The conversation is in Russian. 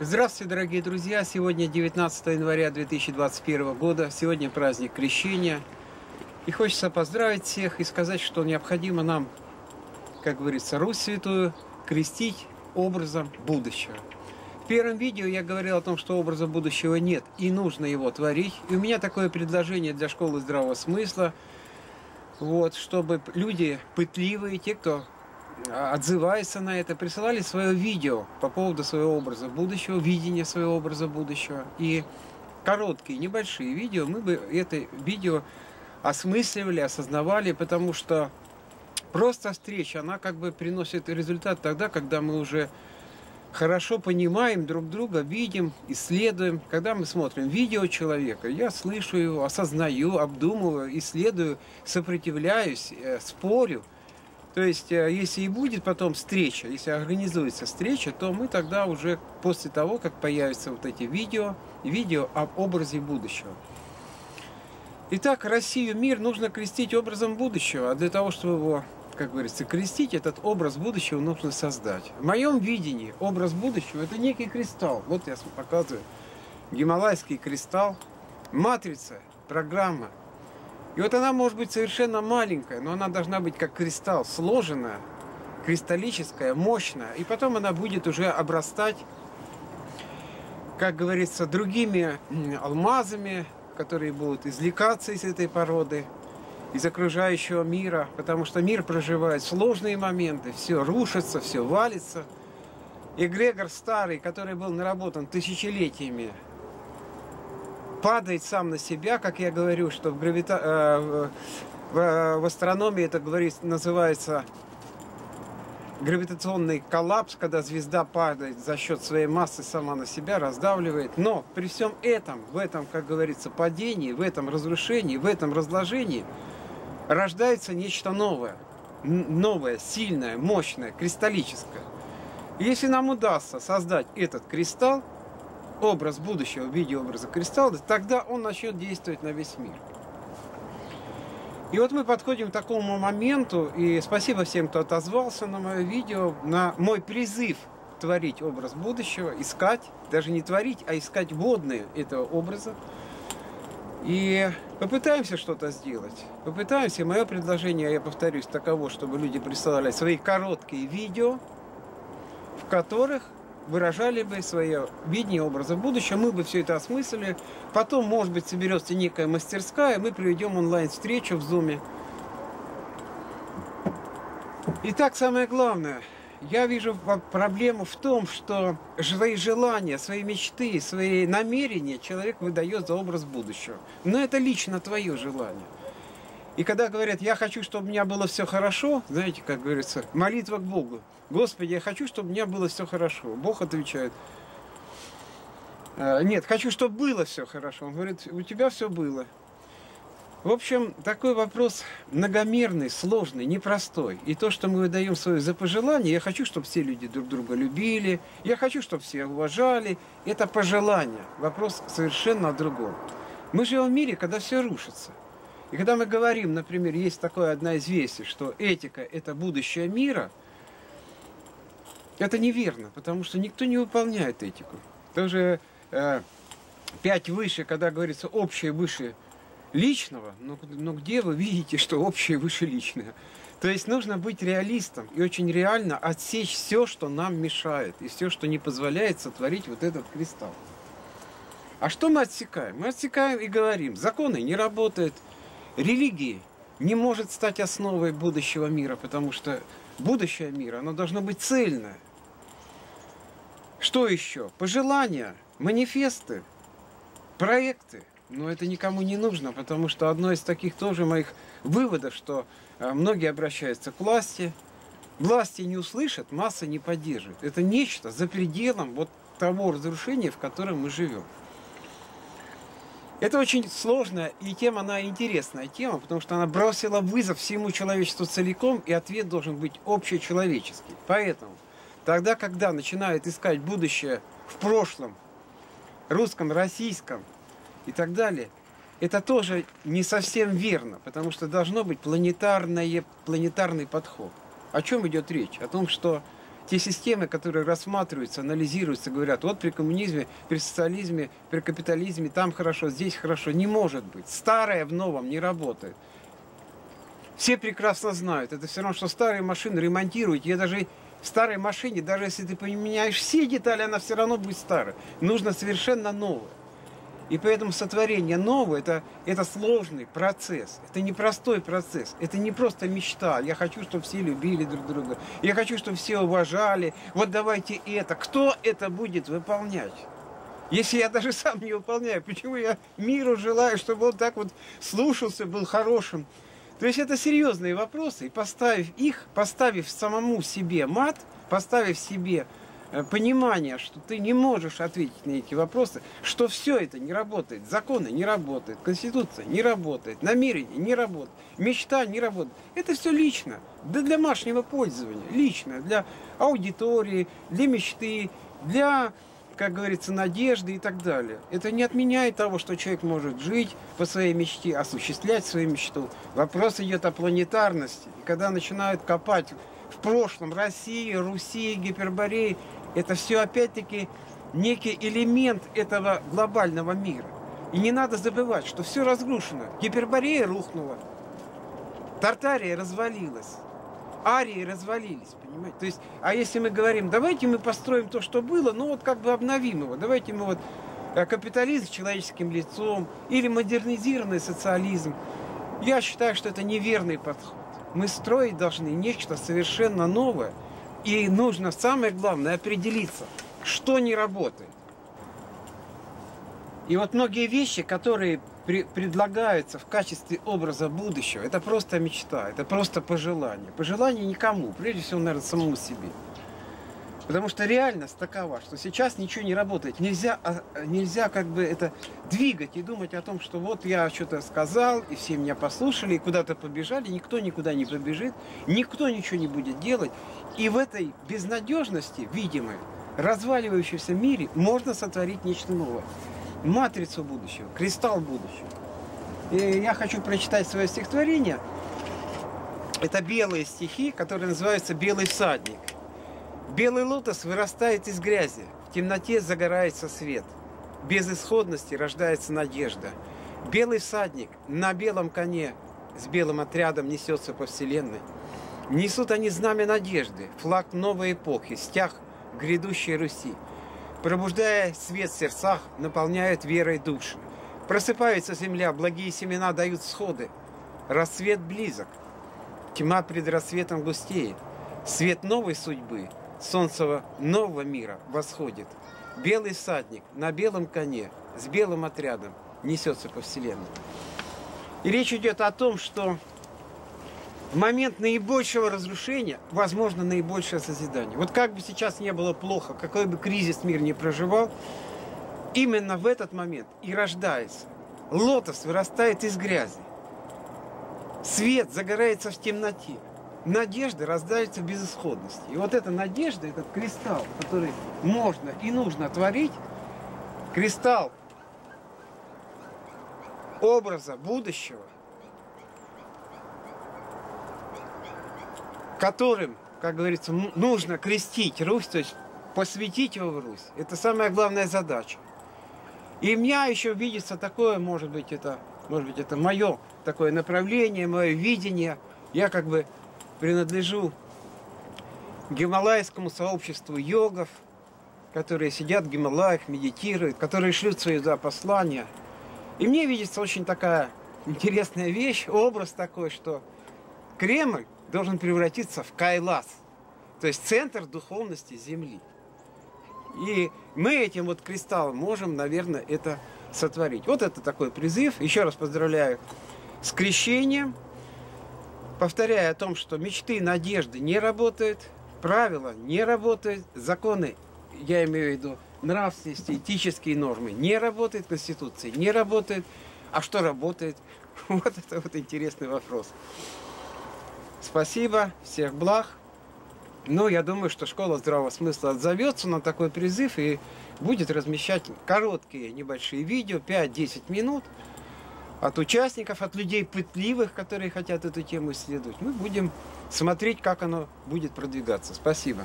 Здравствуйте, дорогие друзья! Сегодня 19 января 2021 года. Сегодня праздник Крещения. И хочется поздравить всех и сказать, что необходимо нам, как говорится, Русь Святую крестить образом будущего. В первом видео я говорил о том, что образа будущего нет и нужно его творить. И у меня такое предложение для Школы Здравого Смысла, вот, чтобы люди пытливые, те, кто отзывается на это, присылали свое видео по поводу своего образа будущего, видения своего образа будущего. И короткие, небольшие видео, мы бы это видео осмысливали, осознавали, потому что просто встреча, она как бы приносит результат тогда, когда мы уже хорошо понимаем друг друга, видим, исследуем. Когда мы смотрим видео человека, я слышу его, осознаю, обдумываю, исследую, сопротивляюсь, спорю. То есть, если и будет потом встреча, если организуется встреча, то мы тогда уже после того, как появятся вот эти видео об образе будущего. Итак, Россию, мир нужно крестить образом будущего, а для того, чтобы его, как говорится, крестить, этот образ будущего нужно создать. В моем видении образ будущего – это некий кристалл. Вот я показываю гималайский кристалл, матрица, программа. И вот она может быть совершенно маленькая, но она должна быть как кристалл, сложенная, кристаллическая, мощная. И потом она будет уже обрастать, как говорится, другими алмазами, которые будут извлекаться из этой породы, из окружающего мира, потому что мир проживает сложные моменты, все рушится, все валится. Эгрегор старый, который был наработан тысячелетиями, падает сам на себя, как я говорю, что в астрономии это называется гравитационный коллапс, когда звезда падает за счет своей массы сама на себя, раздавливает. Но при всем этом, в этом, как говорится, падении, в этом разрушении, в этом разложении рождается нечто новое. Новое, сильное, мощное, кристаллическое. Если нам удастся создать этот кристалл, образ будущего в виде образа кристалла, тогда он начнет действовать на весь мир. И вот мы подходим к такому моменту, и спасибо всем, кто отозвался на мое видео, на мой призыв творить образ будущего, искать, даже не творить, а искать водные этого образа. И попытаемся что-то сделать. Попытаемся. Мое предложение, я повторюсь, таково, чтобы люди присылали свои короткие видео, в которых выражали бы свое видение образа будущего, мы бы все это осмыслили. Потом, может быть, соберется некая мастерская, мы проведем онлайн-встречу в Zoom. Итак, самое главное, я вижу проблему в том, что свои желания, свои мечты, свои намерения человек выдает за образ будущего. Но это лично твое желание. И когда говорят, я хочу, чтобы у меня было все хорошо, знаете, как говорится, молитва к Богу. Господи, я хочу, чтобы у меня было все хорошо. Бог отвечает, нет, хочу, чтобы было все хорошо. Он говорит, у тебя все было. В общем, такой вопрос многомерный, сложный, непростой. И то, что мы выдаем свое за пожелание, я хочу, чтобы все люди друг друга любили, я хочу, чтобы все уважали. Это пожелание. Вопрос совершенно о другом. Мы живем в мире, когда все рушится. И когда мы говорим, например, есть такое одно известие, что этика – это будущее мира, это неверно, потому что никто не выполняет этику. Тоже 5 выше, когда говорится «общее выше личного», но где вы видите, что общее выше личное? То есть нужно быть реалистом и очень реально отсечь все, что нам мешает, и все, что не позволяет сотворить вот этот кристалл. А что мы отсекаем? Мы отсекаем и говорим «законы не работают». Религия не может стать основой будущего мира, потому что будущее мира, оно должно быть цельное. Что еще? Пожелания, манифесты, проекты. Но это никому не нужно, потому что одно из таких тоже моих выводов, что многие обращаются к власти. Власти не услышат, массы не поддерживают. Это нечто за пределом вот того разрушения, в котором мы живем. Это очень сложная и тема, она интересная тема, потому что она бросила вызов всему человечеству целиком, и ответ должен быть общечеловеческий. Поэтому, тогда, когда начинают искать будущее в прошлом, русском, российском и так далее, это тоже не совсем верно, потому что должно быть планетарный подход. О чем идет речь? О том, что Те системы, которые рассматриваются, анализируются, говорят, вот при коммунизме, при социализме, при капитализме, там хорошо, здесь хорошо, не может быть. Старое в новом не работает. Все прекрасно знают, это все равно, что старые машины ремонтируют. Я даже в старой машине, даже если ты поменяешь все детали, она все равно будет старая. Нужно совершенно новое. И поэтому сотворение нового это сложный процесс, это непростой процесс, это не просто мечта. Я хочу, чтобы все любили друг друга, я хочу, чтобы все уважали. Вот давайте это. Кто это будет выполнять? Если я даже сам не выполняю, почему я миру желаю, чтобы он так вот слушался, был хорошим? То есть это серьезные вопросы, и поставив самому себе мат, поставив себе понимание, что ты не можешь ответить на эти вопросы, что все это не работает, законы не работают, конституция не работает, намерение не работает, мечта не работает. Это все лично, для домашнего пользования, лично, для аудитории, для мечты, для, как говорится, надежды и так далее. Это не отменяет того, что человек может жить по своей мечте, осуществлять свою мечту. Вопрос идет о планетарности. И когда начинают копать в прошлом России, Руси, Гипербореи, это все опять-таки некий элемент этого глобального мира. И не надо забывать, что все разрушено. Гиперборея рухнула, Тартария развалилась, Арии развалились, понимаете? То есть, а если мы говорим, давайте мы построим то, что было, ну вот как бы обновим его, давайте мы вот капитализм с человеческим лицом или модернизированный социализм, я считаю, что это неверный подход. Мы строить должны нечто совершенно новое, и нужно, самое главное, определиться, что не работает. И вот многие вещи, которые предлагаются в качестве образа будущего, это просто мечта, это просто пожелание. Пожелание никому, прежде всего, наверное, самому себе. Потому что реальность такова, что сейчас ничего не работает. Нельзя как бы это двигать и думать о том, что вот я что-то сказал, и все меня послушали, и куда-то побежали, никто никуда не побежит, никто ничего не будет делать. И в этой безнадежности, видимой, разваливающемся мире можно сотворить нечто новое. Матрицу будущего, кристалл будущего. И я хочу прочитать свое стихотворение. Это белые стихи, которые называются «Белый всадник». Белый лотос вырастает из грязи, в темноте загорается свет. Без исходности рождается надежда. Белый всадник на белом коне с белым отрядом несется по вселенной. Несут они знамя надежды, флаг новой эпохи, стяг грядущей Руси. Пробуждая свет в сердцах, наполняют верой души. Просыпается земля, благие семена дают всходы. Рассвет близок, тьма пред рассветом густеет. Свет новой судьбы, солнца нового мира восходит. Белый всадник на белом коне с белым отрядом несется по вселенной. И речь идет о том, что в момент наибольшего разрушения возможно наибольшее созидание. Вот как бы сейчас не было плохо, какой бы кризис мир не проживал, именно в этот момент и рождается. Лотос вырастает из грязи. Свет загорается в темноте. Надежда рождается в безысходности. И вот эта надежда, этот кристалл, который можно и нужно творить, кристалл образа будущего, которым, как говорится, нужно крестить Русь, то есть посвятить его в Русь. Это самая главная задача. И у меня еще видится такое, может быть, это мое такое направление, мое видение. Я как бы принадлежу гималайскому сообществу йогов, которые сидят в Гималаях, медитируют, которые шлют свои послания. И мне видится очень такая интересная вещь, образ такой, что Кремль должен превратиться в Кайлас, то есть центр духовности Земли. И мы этим вот кристаллом можем, наверное, это сотворить. Вот это такой призыв. Еще раз поздравляю с крещением. Повторяю о том, что мечты, надежды не работают, правила не работают, законы, я имею в виду нравственности, этические нормы, не работают, конституции не работают. А что работает? Вот это вот интересный вопрос. Спасибо, всех благ. Ну, я думаю, что школа здравого смысла отзовется на такой призыв и будет размещать короткие небольшие видео, 5-10 минут. От участников, от людей пытливых, которые хотят эту тему исследовать. Мы будем смотреть, как оно будет продвигаться. Спасибо.